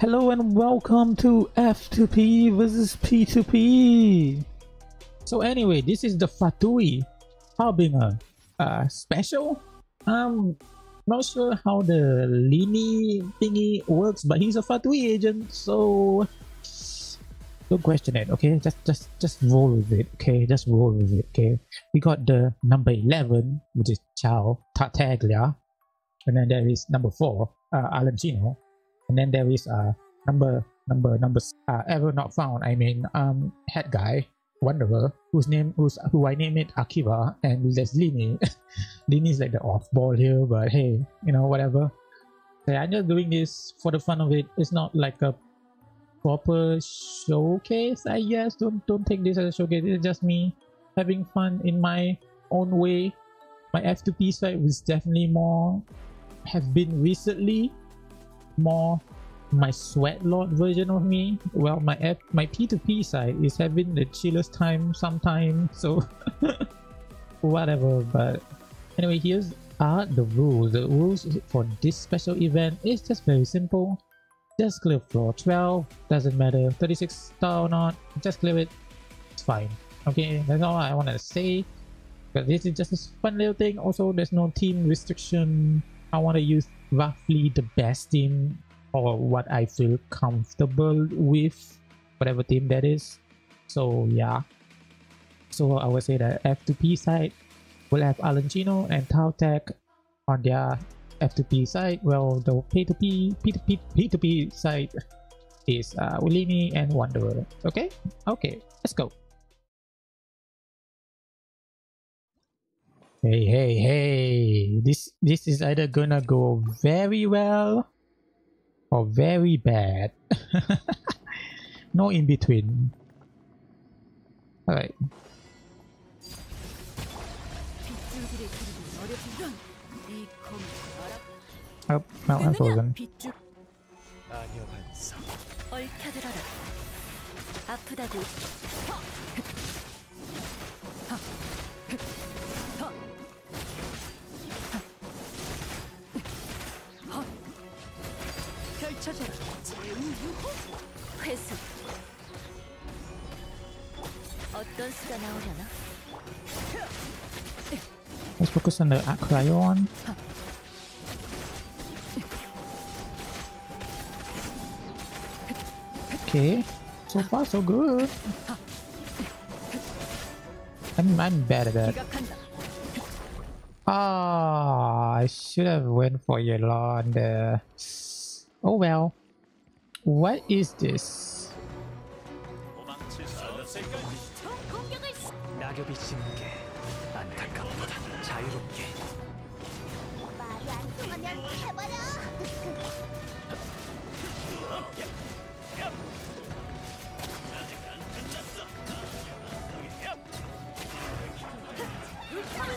Hello and welcome to F2P versus P2P. So anyway, this is the Fatui Harbinger special. I'm not sure how the Lini thingy works, but he's a Fatui agent, so don't question it, okay? Just roll with it, okay? Just roll with it, okay? We got the number 11, which is Chao Tartaglia, and then there is number 4, Arlecchino. And then there is ever not found. I mean, head guy, Wanderer, who I name it Akiva, and there's Lini. Lini's like the off-ball here, but hey, you know, whatever. Okay, I'm just doing this for the fun of it. It's not like a proper showcase, I guess. Don't take this as a showcase. It's just me having fun in my own way. My F2P side was definitely more have been recently. More my sweat lord version of me. Well, my P2P side is having the chillest time sometimes, so whatever. But anyway, here's the rules. The rules for this special event is just very simple. Just clear floor 12, doesn't matter 36 star or not, just clear it, it's fine. Okay, that's all I want to say, but this is just a fun little thing. Also, there's no team restriction. I want to use roughly the best team or what I feel comfortable with, whatever team that is. So yeah, so I would say that F2P side will have Arlecchino and Tautec on their F2P side. Well, the P2P side is Lini and Wanderer. Okay, let's go. Hey, this is either gonna go very well or very bad. No in between. Alright. Oh, no, I'm frozen. Let's focus on the Acryon. Okay, so far so good. I'm bad at that. Ah, I should have went for Yolanda. Oh well. What is this?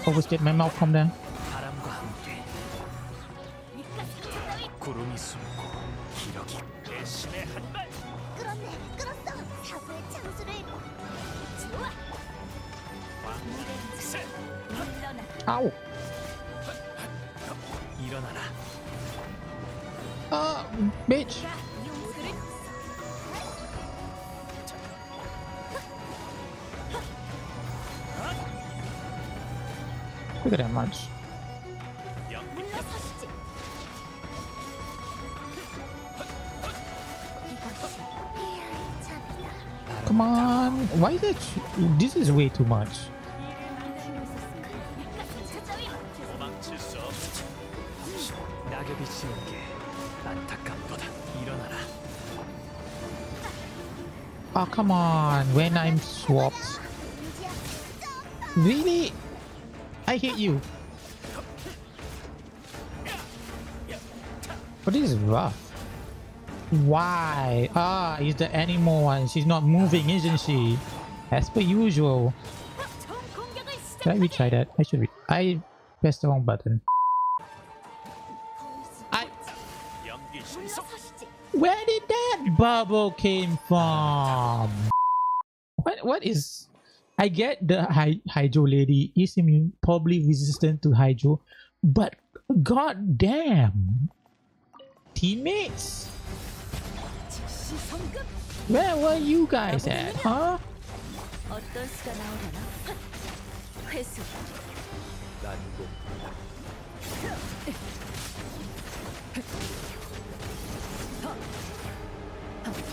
Overstayed my mouth from there. Ow! Bitch! Look at that much. Come on! Why is that? This is way too much. Oh, come on, when I'm swapped. Really? I hate you. But this is rough. Why? Ah, it's the animal one. She's not moving, isn't she? As per usual. Should I retry that? I should. I pressed the wrong button. Where did that bubble came from? What is... I get the Hydro lady is immune, probably resistant to Hydro, but god damn teammates. Where were you guys at, huh?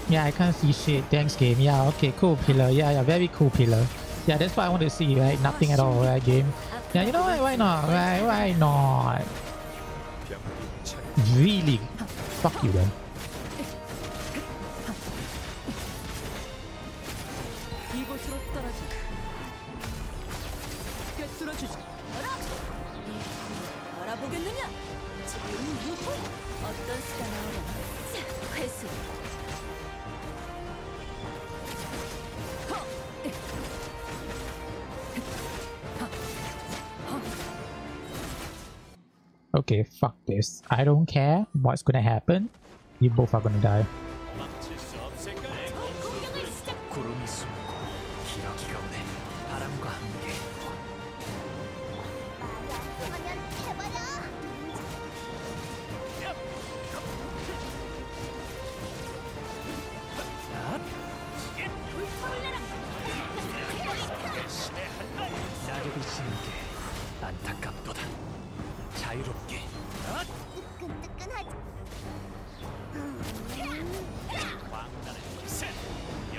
Yeah, I can't see shit. Thanks, game. Yeah, okay, cool pillar. Yeah, yeah, very cool pillar. Yeah, that's what I want to see, right? Nothing at all, right, game? Yeah, you know what? Why not? Right? Why not? Really? Fuck you, then. Okay, fuck this. I don't care what's gonna happen. You both are gonna die.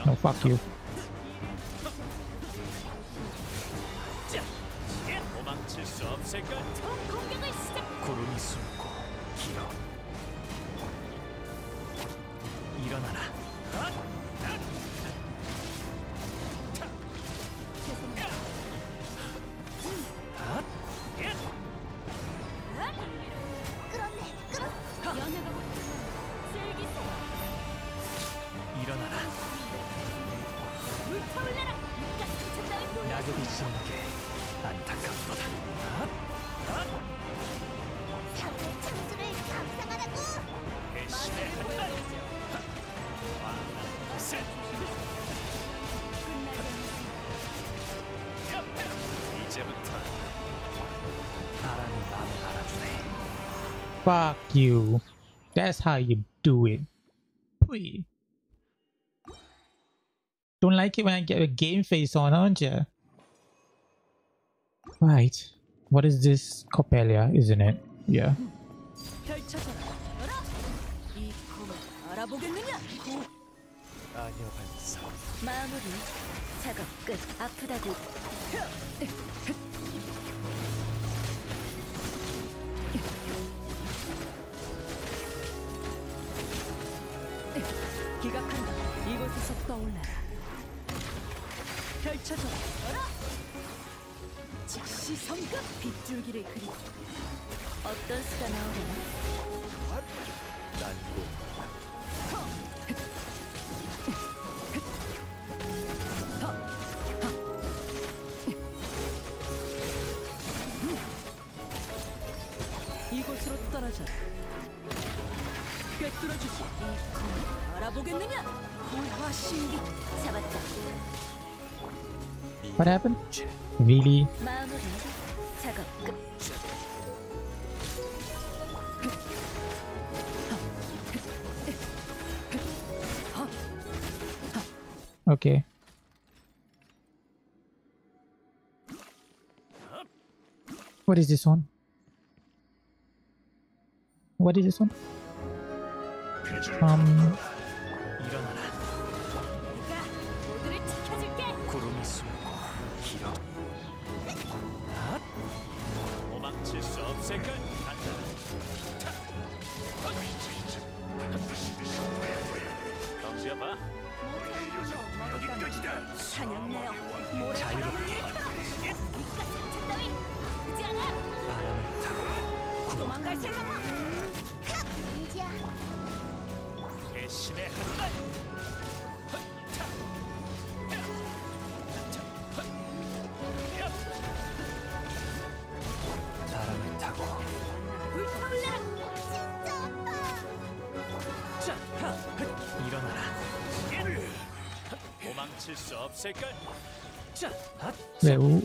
No, fuck you. Fuck you. That's how you do it. Pui. Don't like it when I get a game face on, aren't you? Right. What is this? Coppelia, isn't it? Yeah. What happened? Really? Okay. What is this one? What is this one? Wait,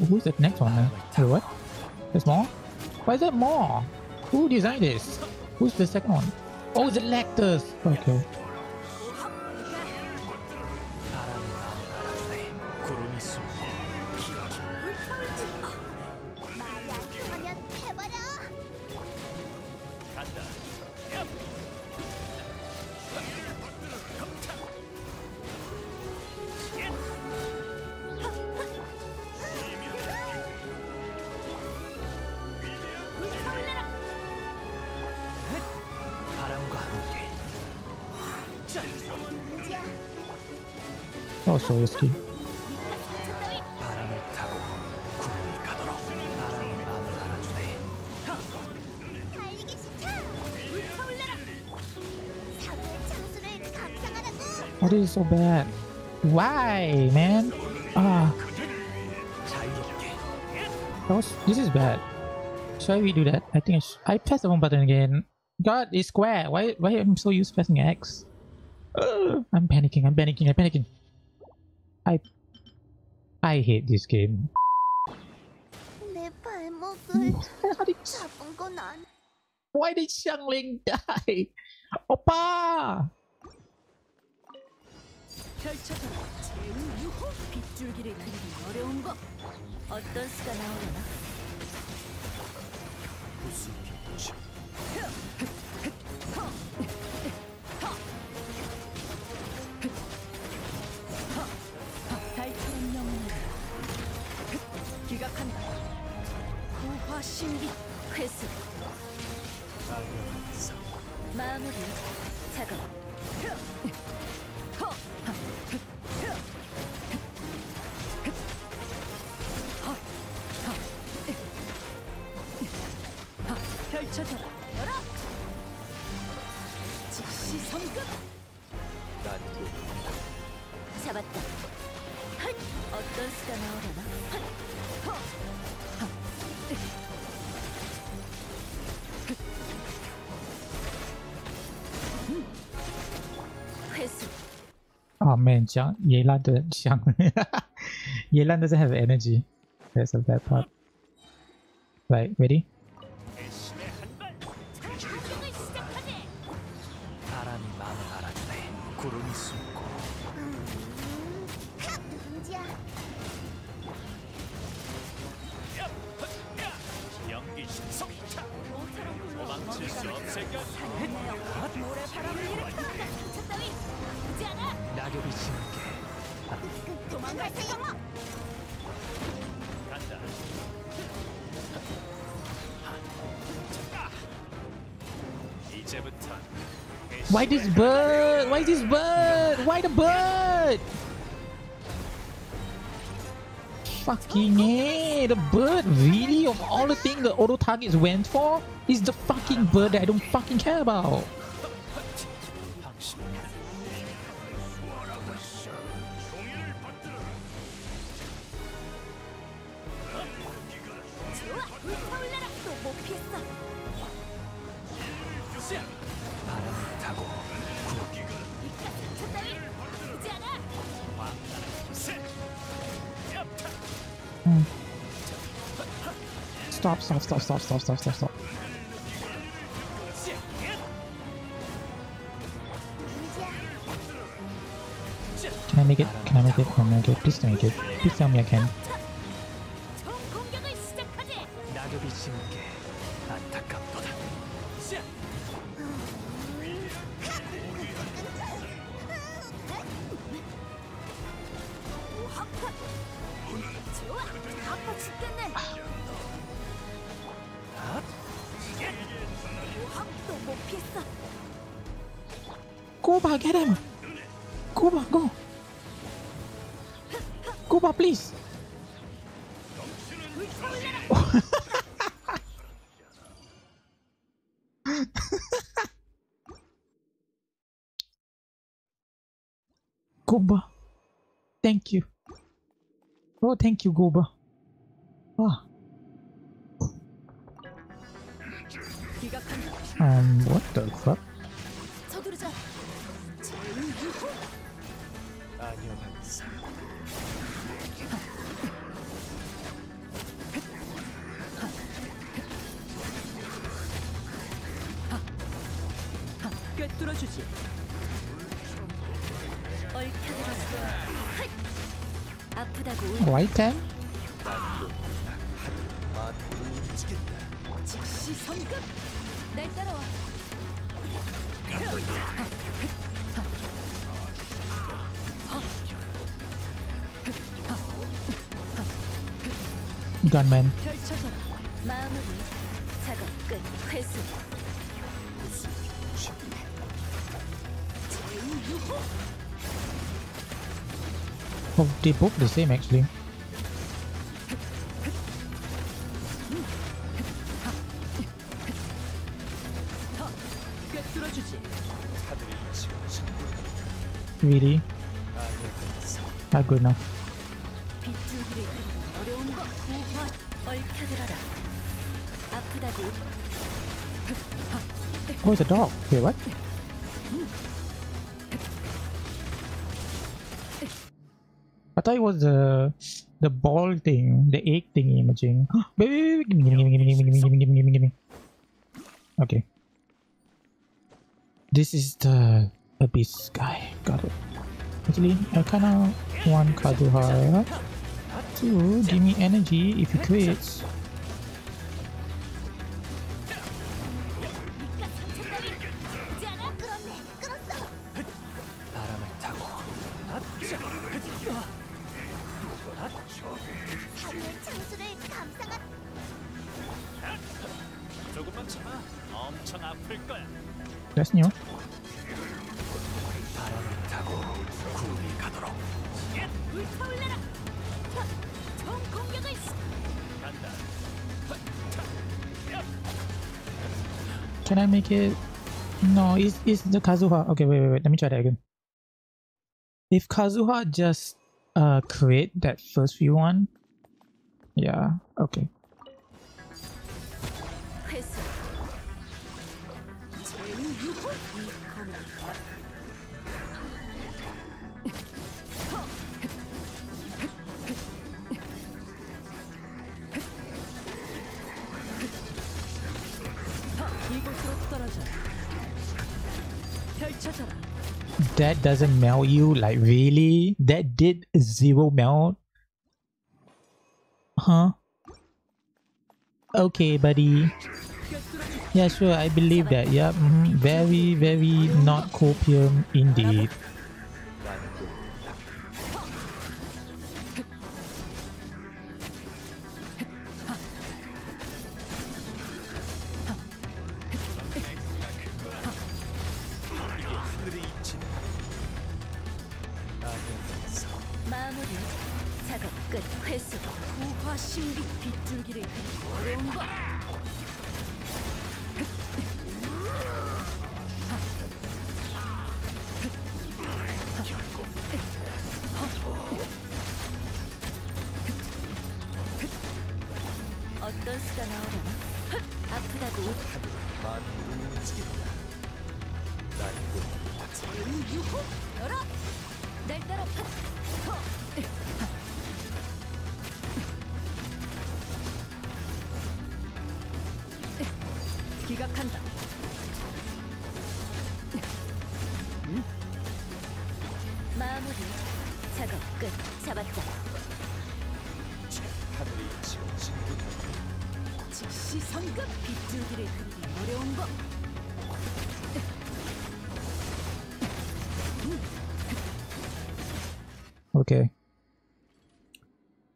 who's the next one? Wait, what? There's more? Why is there more? Who designed this? Who's the second one? Oh, the Lactors! Okay. Sawski. What is so bad? Why, man? Ah, this is bad. Should we do that? I think I pressed the wrong button again. God, it's square. Why am I so used to pressing X? I'm panicking. I hate this game. Why did Xiangling die? Oppa! Oh man, Yelan doesn't have energy. That's a bad part. Right, ready? Why this bird? Why this bird? Why the bird? Fucking eh, the bird really of all the things the auto targets went for is the fucking bird that I don't fucking care about. Stop. Can I make it? Can I make it? Please make it. Please tell me I can. Guba, get him! Guba, go! Guba, please! Guba, thank you. Oh, thank you, Guba. Ah. What the fuck? Right then? Gunman. Well, they both the same actually. Really? Not good enough. Oh, it's a dog. Wait, what? I thought it was the ball thing, the egg thing imaging. Gimme. Okay. This is the abyss guy. Got it. Actually, I kinda want Kazuha to give me energy if he quits. That's new. Can I make it? No, it's the Kazuha. Okay, wait. Let me try that again. If Kazuha just create that first few one, yeah. Okay. That doesn't melt you? Like, really? That did zero melt? Huh? Okay, buddy. Yeah, sure, I believe that. Yeah, very, very not copium indeed.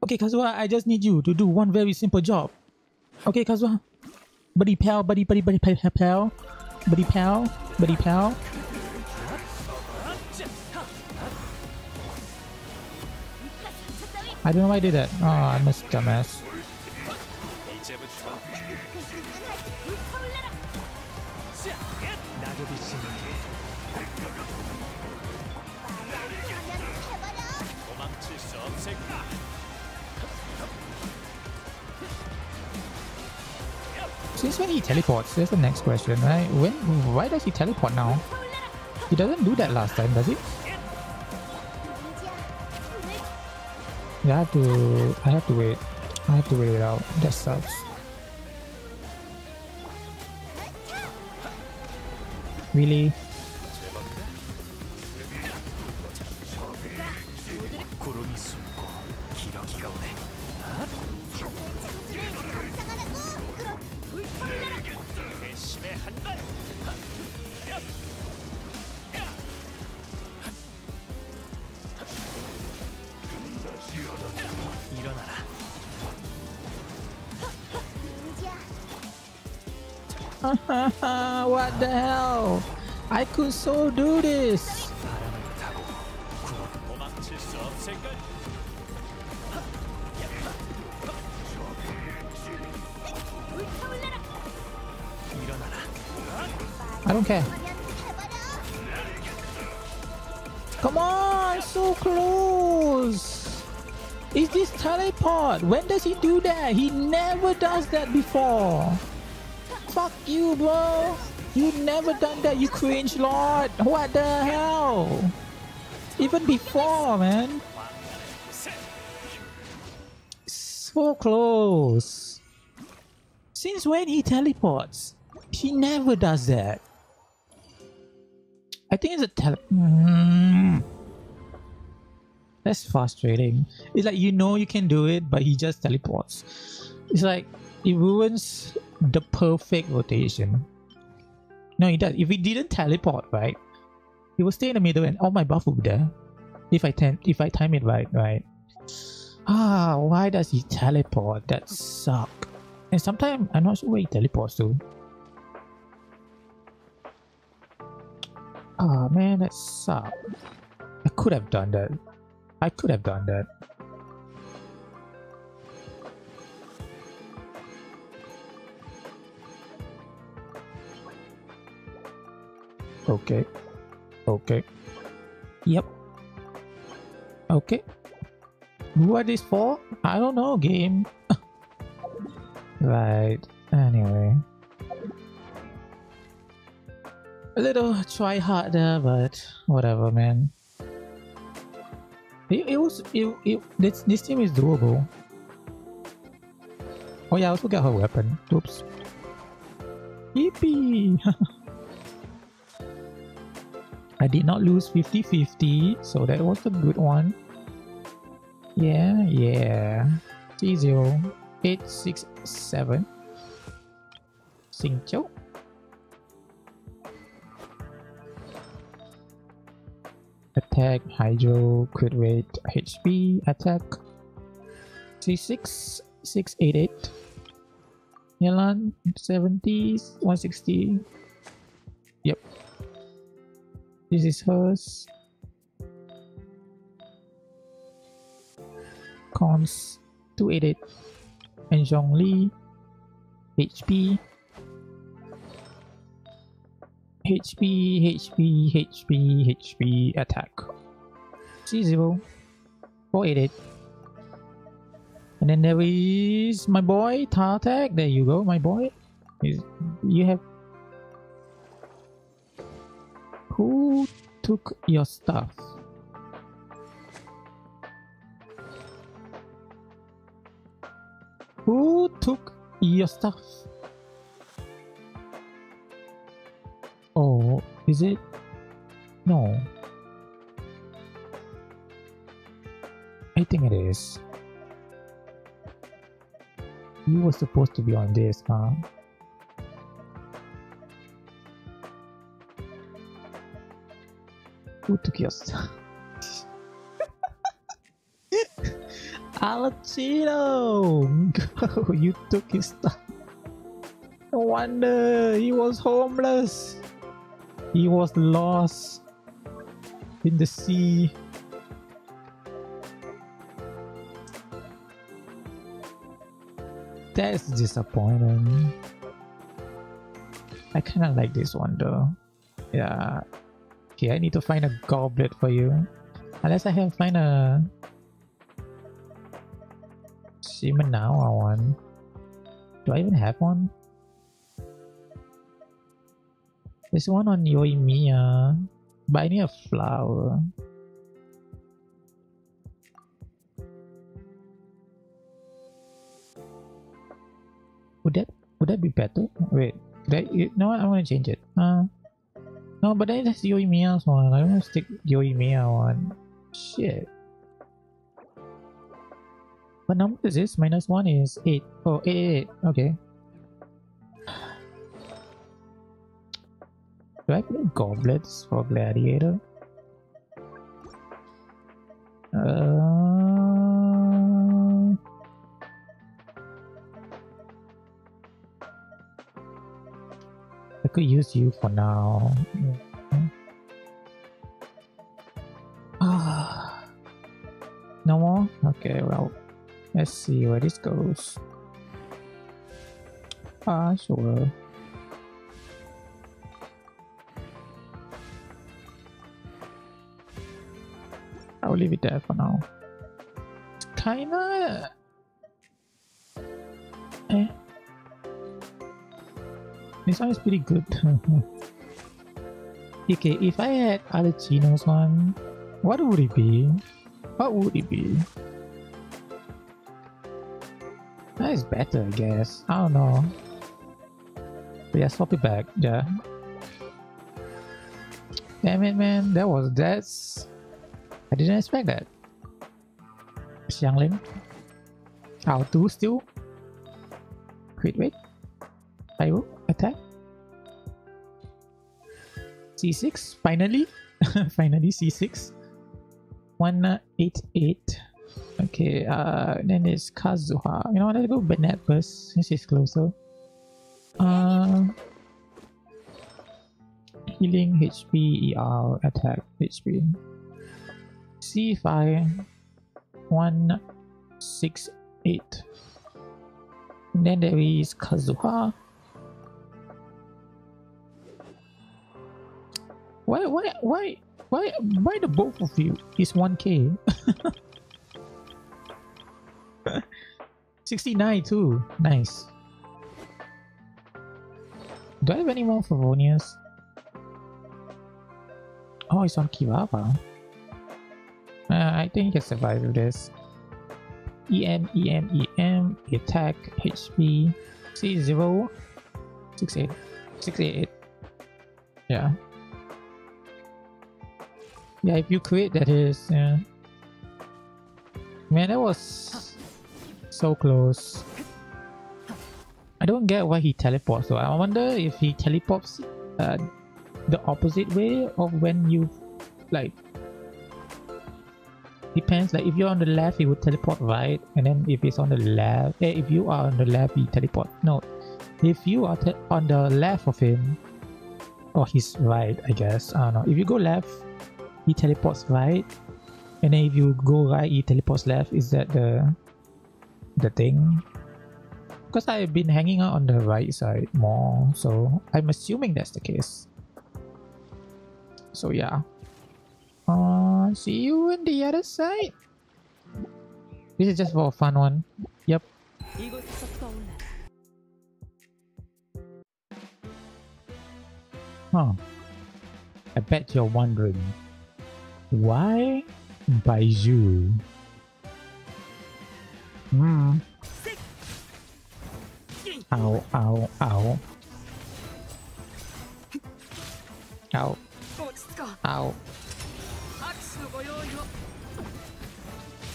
Okay, Kazuha, I just need you to do one very simple job. Okay, Kazuha. Buddy pal. I don't know why I did that. Oh, I'm a dumbass. Since when he teleports, that's the next question, right? Why does he teleport now? He doesn't do that last time, does he? Yeah, I have to wait. I have to wait it out. That sucks. Really? What the hell? I could so do this. I don't care. Come on, so close. Is this teleport? When does he do that? He never does that before. Fuck you, bro. You never done that, you cringe lord. What the hell? Even before, man. So close. Since when he teleports? He never does that. I think it's a That's frustrating. It's like, you know you can do it, but he just teleports. It's like, it ruins the perfect rotation. No, he does. If he didn't teleport, right? He will stay in the middle and all my buff will be there. If I time it right, right? Ah, why does he teleport? That sucks. And sometimes I'm not sure where he teleports to. Ah, man, that sucks. I could have done that. I could have done that. Okay. Okay. Yep. Okay. What is for? I don't know, game. Right. Anyway. A little try hard there, but whatever, man. This team is doable. Oh yeah, I also got her weapon. Oops. Yippee! I did not lose 50-50, so that was a good one. Yeah, yeah. 30867. Xingqiu. Attack, hydro, crit rate, HP, attack. 36688. Yelan, 70, 160. Yep. This is hers. Cons 288 and Zhongli HP attack 30488. And then there is my boy Tartaglia. There you go, my boy. You have. Who took your stuff? Who took your stuff? Oh, is it? No. I think it is. You were supposed to be on this, huh? Who took your stuff? Arlecchino! Go, you took his stuff. No wonder he was homeless. He was lost in the sea. That's disappointing. I kinda like this one though. Yeah. Okay, I need to find a goblet for you. Unless I have find a Shimanawa one. Do I even have one? There's one on Yoimiya, but I need a flower. Would that be better? Wait, no, I want to change it. No, but then that's Yoimiya's one. I want to stick Yoimiya one. Shit. What number is this? Minus 1 is 8. Oh, 8. Okay. Do I play goblets for gladiator? I could use you for now. No more? Okay, well, let's see where this goes. Sure. I'll leave it there for now. It's kinda... eh. This one is pretty good. Okay, if I had Arlecchino's one, what would it be? What would it be? That is better, I guess. I don't know. But yeah, swap it back. Yeah. Damn it, man. That was... that's... I didn't expect that. Xiangling. How to still? Crit rate? Pyro? Attack? C6? Finally? Finally C6. 188. Okay, then it's Kazuha. You know what, let's go Bennett first, since he's closer. Healing, HP, ER, attack, HP. C5, 168. And then there is Kazuha. Why the both of you is 1k? 69 too. Nice. Do I have any more Favonius? Oh, it's on Kibaba. I think you can survive with this. EM, attack, HP, C0, 688. 688. Yeah. Yeah, if you crit, that is, yeah. Man, that was so close. I don't get why he teleports though. I wonder if he teleports the opposite way of when you, like, depends. Like if you're on the left, he would teleport right, and then if it's on the left, if you are on the left, he teleport. No, if you are on the left of him, or his right, I guess. I don't know. If you go left, he teleports right. And then if you go right, he teleports left. Is that the thing? Because I've been hanging out on the right side more, so I'm assuming that's the case. So yeah. See you on the other side. This is just for a fun one. Yep. Huh. I bet you're wondering why Baizhu? Hmm. Ow, ow, ow. Ow. Ow.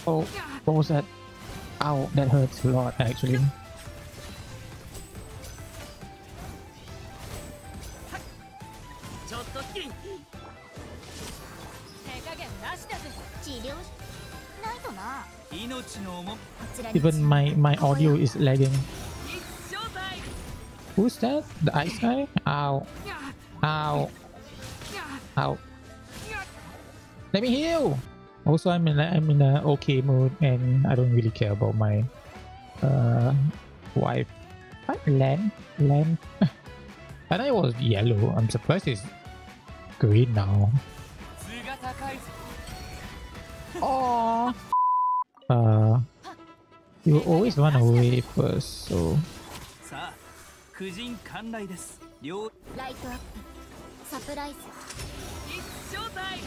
Oh, what was that? Ow, that hurts a lot actually. Even my audio is lagging. Who's that? The ice guy? Ow. Ow. Ow. Let me heal! Also, I'm in a okay mood and I don't really care about my wife. What? Lamp? I thought it was yellow. I'm surprised it's green now. Oh. You always run away first, so... Light up. Surprise. It's showtime.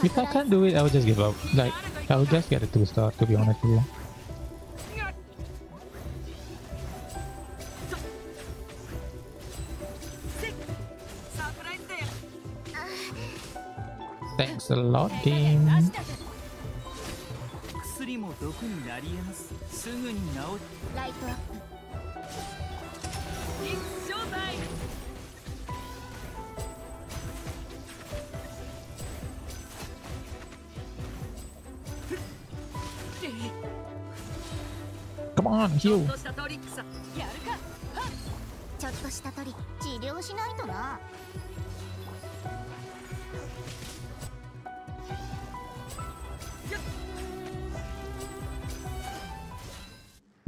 If I can't do it, I will just give up. Like, I will just get a 2-star, to be honest with you. Thanks a lot, game. Come on, heal. 化した鳥治療しないとな。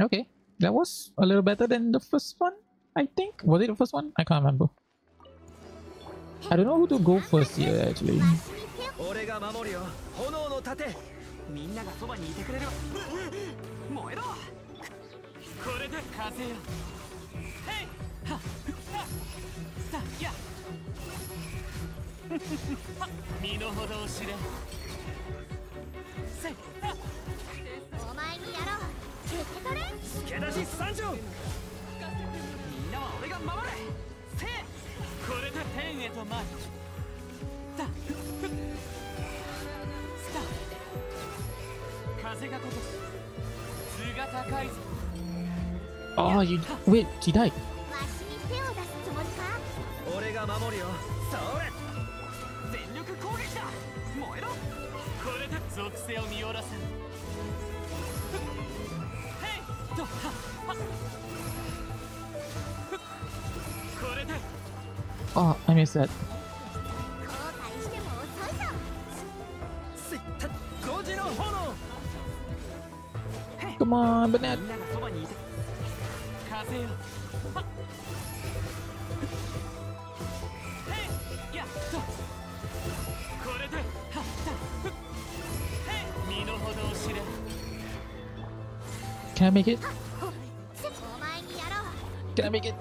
Okay, that was a little better than the first one, I think. Was it the first one? I can't remember. I don't know who to go first here actually. Oh, you wait, she died. Oh, I missed that. Come on, Bennett. Can I make it? Can I make it?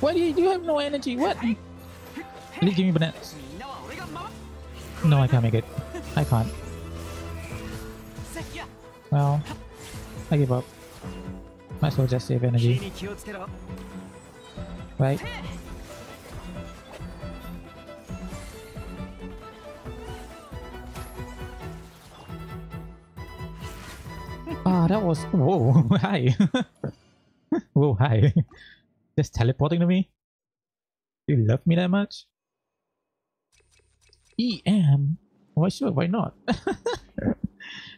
Why do you have no energy? What? Please give me bananas. No, I can't make it. I can't. Well, I give up. Might as well just save energy. Right? Ah, that was... Whoa, hi! Whoa, hi! Just teleporting to me? Do you love me that much? EM? Why sure, why not?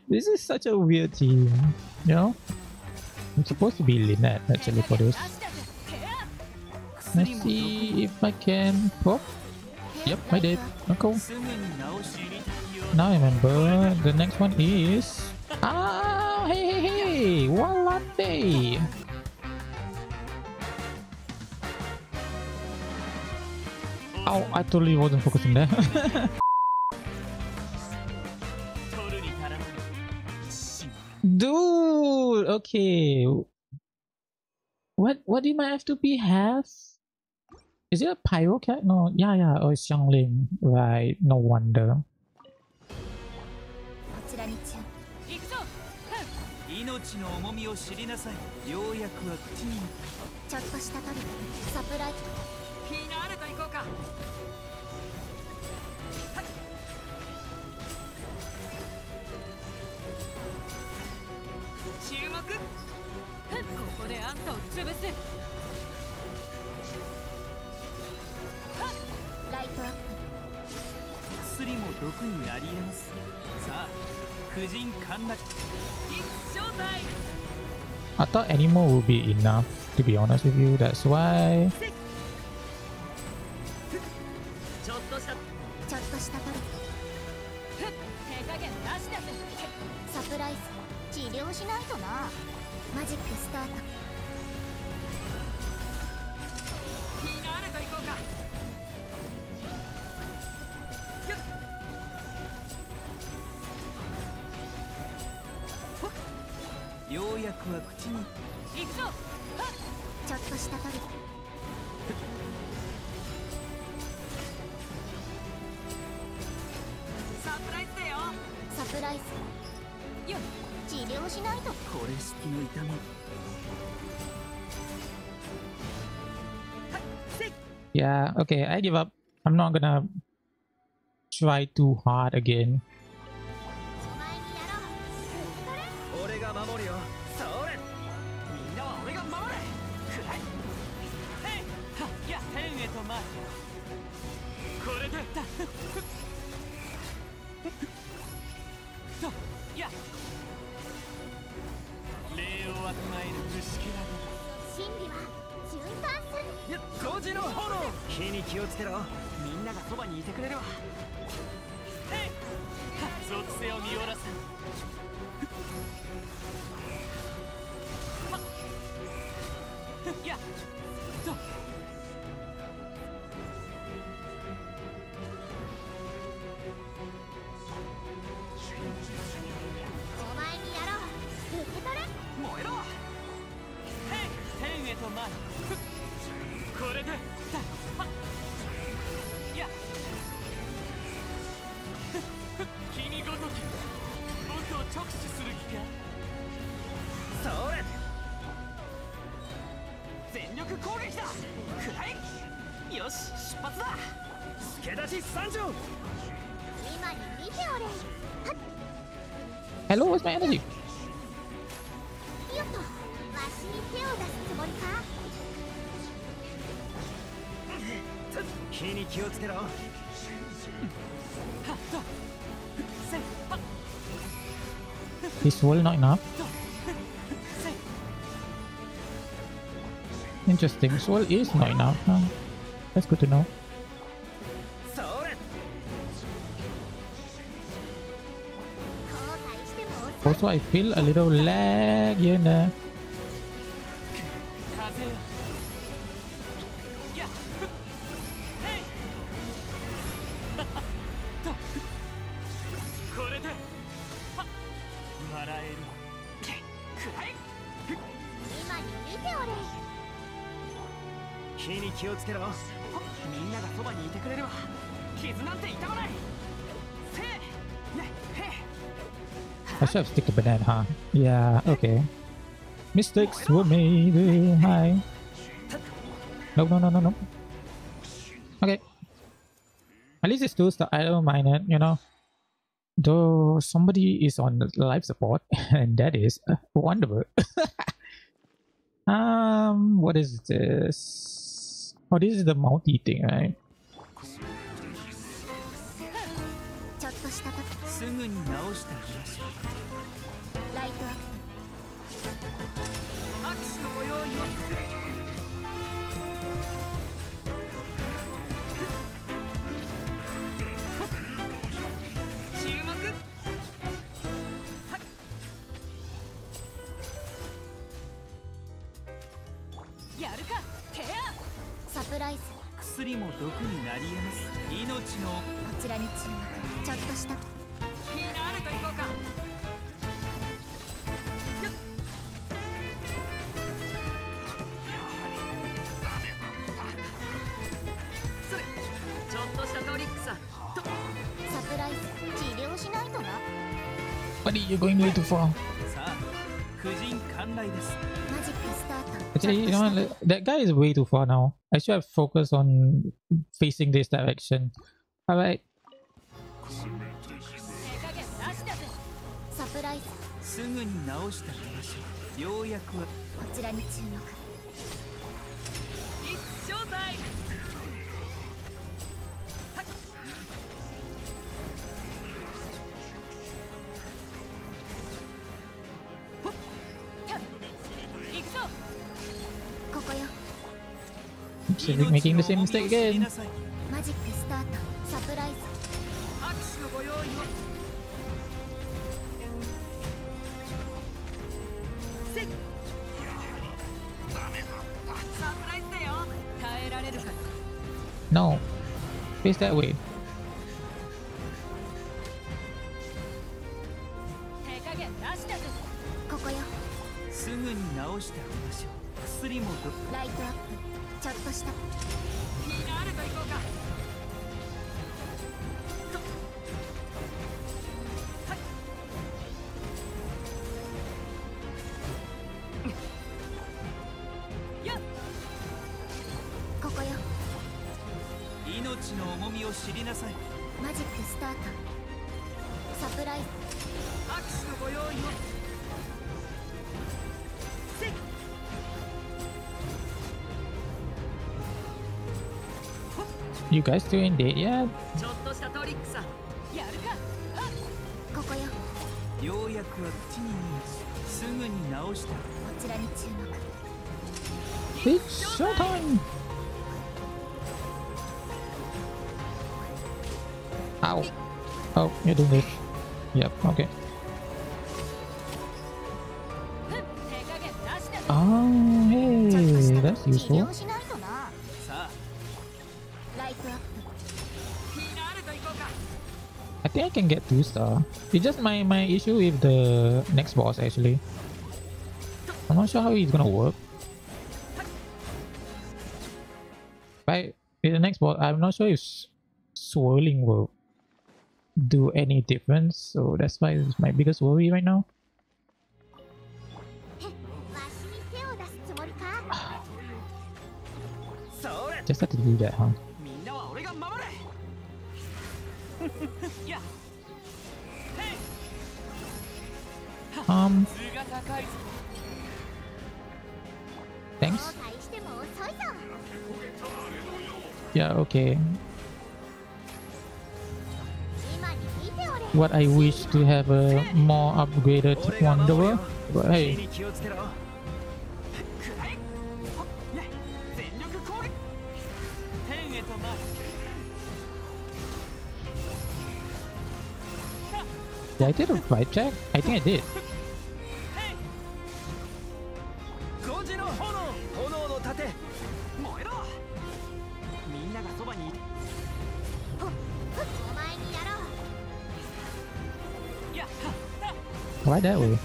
This is such a weird team, you know? It's supposed to be Lynette actually for this. Let's see if I can pop. Yep, I did. Okay. Now remember, the next one is... Ah, hey, hey, hey! Yolanda! Oh, I totally wasn't focusing there. Dude, okay. What did my F2P have? Is it a pyro cat? No, yeah. Oh, it's Xiangling. Right, no wonder. I thought any more would be enough, to be honest with you, that's why. Yeah, okay, I give up. I'm not gonna try too hard again. Hello, where's my energy? This will not enough. Interesting, soul is not enough. Huh? That's good to know. Also, I feel a little lag here and there. I should have stick to Bennett, huh? Yeah, okay. Mistakes were made. Hi. Nope, no. Okay. At least it's two star. I don't mind it, you know. Though somebody is on life support, and that is Wanderer. What is this? Oh, this is the multi thing, right? Buddy, you're going way too far. Actually, you know what? That guy is way too far now. I should have focused on facing this direction. Alright. She's making the same mistake again. Magic start. Surprise. No. Face that way. You guys still ain't dead yet? It's showtime! Ow. Oh, you do this. Yep, okay. Oh, hey, that's useful. I think I can get 2-star. It's just my issue with the next boss, actually. I'm not sure how it's gonna work. But with the next boss, I'm not sure if swirling will do any difference, so that's why it's my biggest worry right now. Just had to do that, huh? Thanks. Yeah, okay. What I wish to have a more upgraded Wanderer. But hey. Did I do a right check? I think I did. Why that way?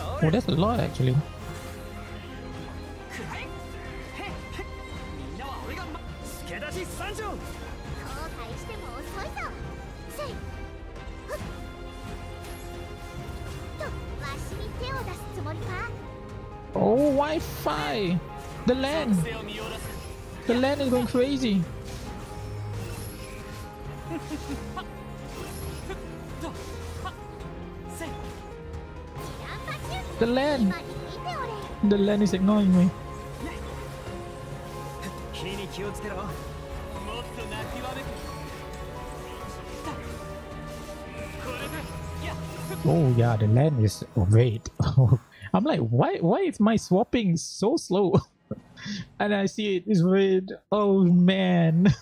Oh, that's a lot actually. Oh, Wi-Fi! The land! The land is going crazy! The land! The land is ignoring me. Oh yeah, the land is great. I'm like, why is my swapping so slow? And I see it is red. Oh man.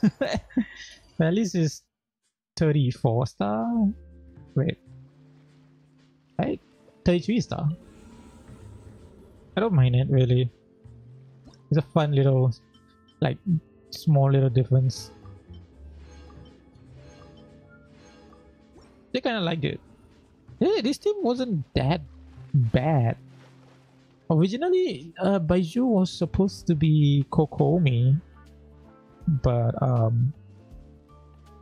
At least it's 34-star. Wait. Right? 33-star. I don't mind it really. It's a fun little, like, small little difference. They kinda liked it. Yeah, this team wasn't that bad. Originally, Baizhu was supposed to be Kokomi, but I don't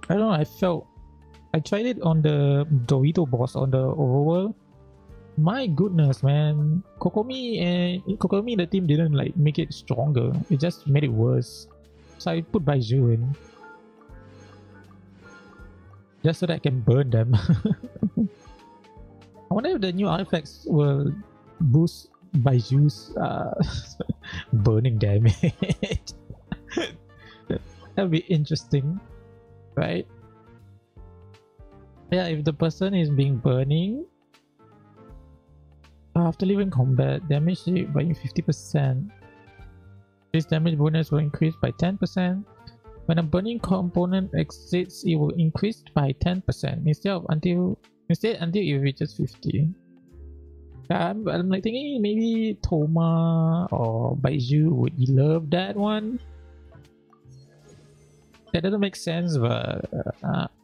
know, I tried it on the Dorito boss on the overworld. My goodness, man, Kokomi the team didn't like make it stronger, it just made it worse. So I put Baizhu in, just so that I can burn them. I wonder if the new artifacts will boost Baizhu's burning damage. That'd be interesting, right? Yeah, if the person is being burning after leaving combat, damage by 50%. This damage bonus will increase by 10%. When a burning component exits, it will increase by 10% instead until it reaches 50. I'm like thinking maybe Toma or Baizhu would love that one. That doesn't make sense, but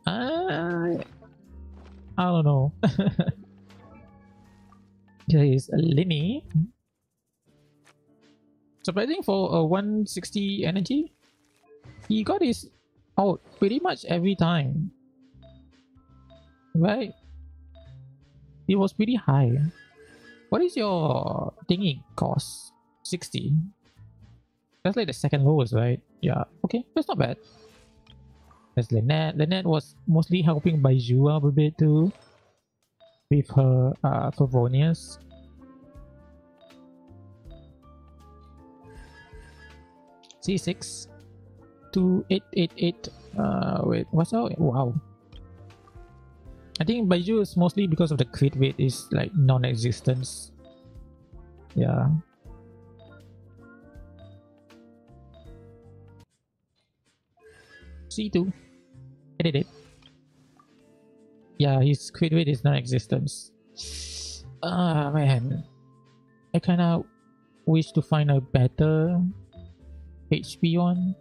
I don't know. Here is Lini. Surprising for 160 energy. He got his out pretty much every time. Right? It was pretty high. What is your thingy cost? 60. That's like the second lowest, right? Yeah. Okay, that's not bad. That's Lynette. Lynette was mostly helping Baizhu up a bit too, with her Favonius. C6 to 888. Wait, what's our wow? I think Baizhu is mostly because of the crit rate is like non-existence. Yeah. C2. Edit it. Yeah, his crit rate is non-existence. Ah, man. I kinda wish to find a better HP one.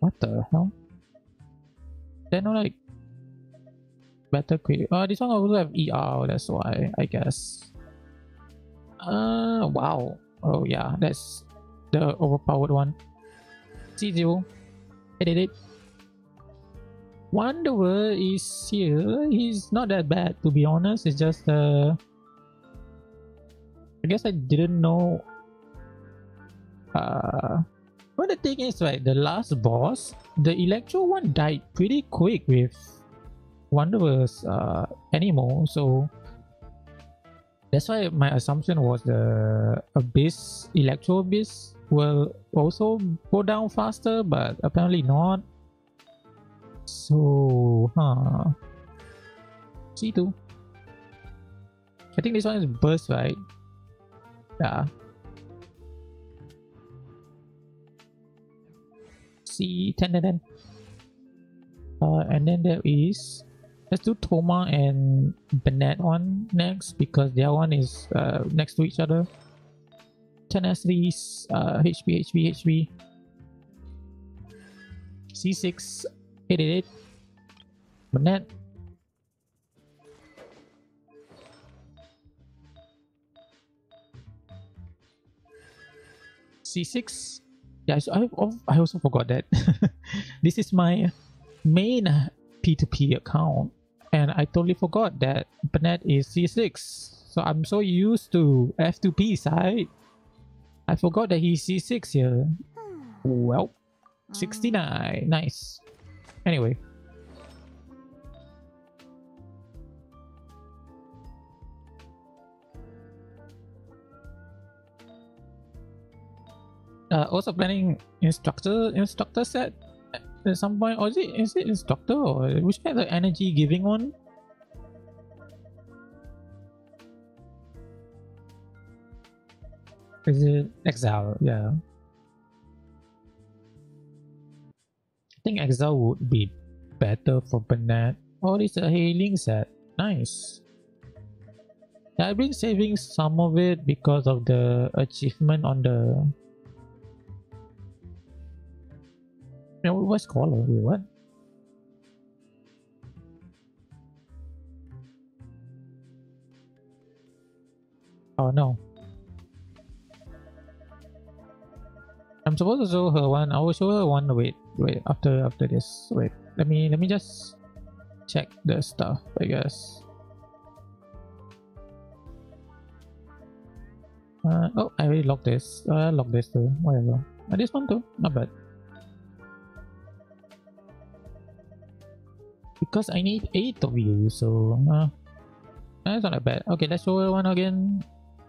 What the hell? They're not like better crit. This one also have ER, that's why, I guess. Wow. Oh yeah, that's the overpowered one. C0. Edit it. Wanderer is here. He's not that bad, to be honest. It's just I guess I didn't know. But the thing is, right, the last boss, the Electro one died pretty quick with Wanderer's animal, so that's why my assumption was the Abyss, Electro Abyss will also go down faster, but apparently not. So, huh. C2. I think this one is burst, right? Yeah. C10. And then there is, let's do Toma and Bennett one next because their one is next to each other. 10S3, HP. C6, 888. Bennett. C6. Yeah, so I also forgot that this is my main P2P account and I totally forgot that Bennett is C6. So I'm so used to F2P side, I forgot that he's C6 here. Well, 69, nice. Anyway. Also planning instructor set at some point, or is it instructor, or which kind of energy giving one? Is it Exile? Yeah, I think Exile would be better for Bennett. Oh, it's a healing set, nice. I've been saving some of it because of the achievement on the what's called? Wait, what? Oh no. I'm supposed to show her one. I will show her one. Wait. After this. Wait. Let me just check the stuff, I guess. Oh, I already locked this. Locked this too. Whatever. This one too. Not bad. Because I need 8 of you, so that's not that bad. Okay, let's show her one again.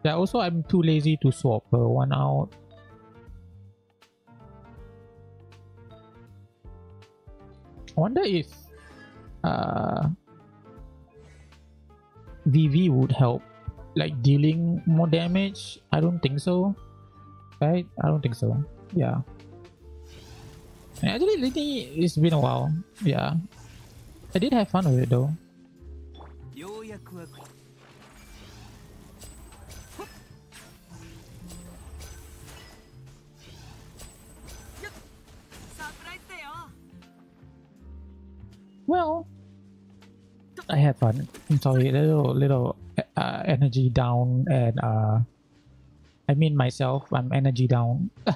Yeah, also I'm too lazy to swap her one out. I wonder if VV would help, like dealing more damage. I don't think so, right? I don't think so. Yeah. And actually, Lini, it's been a while. Yeah. I did have fun with it though. Well, I had fun. I'm sorry, little energy down, and I mean myself, I'm energy down. I'm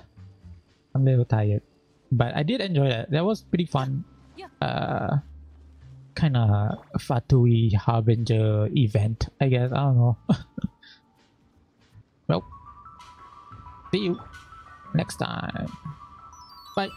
a little tired, but I did enjoy that. That was pretty fun. Kind of Fatui Harbinger event, I guess. I don't know. Well, see you next time. Bye.